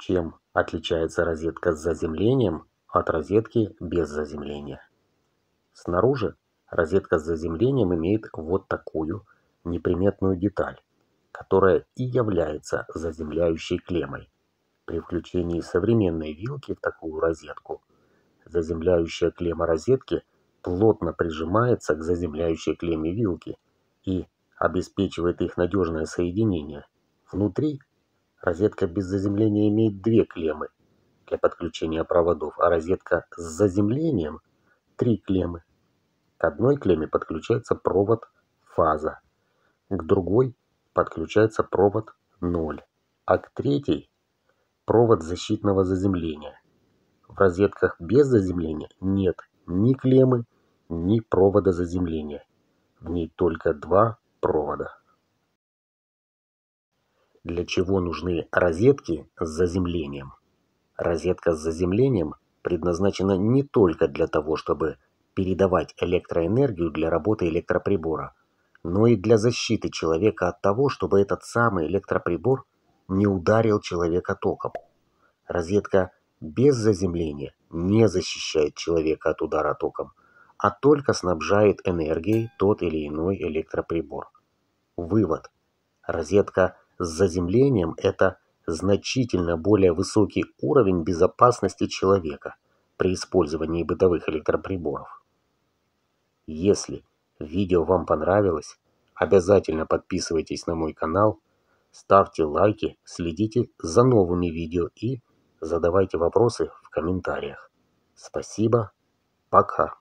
Чем отличается розетка с заземлением от розетки без заземления? Снаружи розетка с заземлением имеет вот такую неприметную деталь, которая и является заземляющей клеммой. При включении современной вилки в такую розетку заземляющая клемма розетки плотно прижимается к заземляющей клемме вилки и обеспечивает их надежное соединение. Внутри розетка без заземления имеет две клеммы для подключения проводов, а розетка с заземлением – три клеммы. К одной клемме подключается провод фаза, к другой подключается провод 0, а к третьей – провод защитного заземления. В розетках без заземления нет ни клеммы, ни провода заземления. В ней только два провода. Для чего нужны розетки с заземлением? Розетка с заземлением предназначена не только для того, чтобы передавать электроэнергию для работы электроприбора, но и для защиты человека от того, чтобы этот самый электроприбор не ударил человека током. Розетка без заземления не защищает человека от удара током, а только снабжает энергией тот или иной электроприбор. Вывод. Розетка с заземлением – это значительно более высокий уровень безопасности человека при использовании бытовых электроприборов. Если видео вам понравилось, обязательно подписывайтесь на мой канал, ставьте лайки, следите за новыми видео и задавайте вопросы в комментариях. Спасибо, пока!